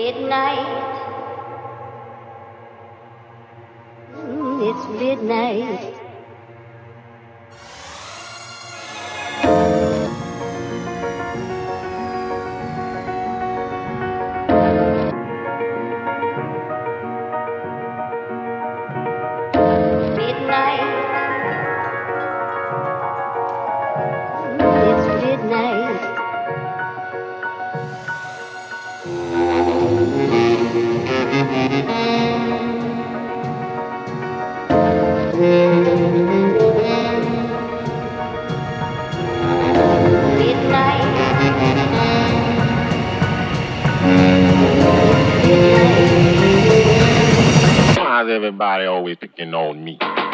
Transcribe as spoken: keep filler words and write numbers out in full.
midnight. Mm, it's midnight. Everybody always picking on me.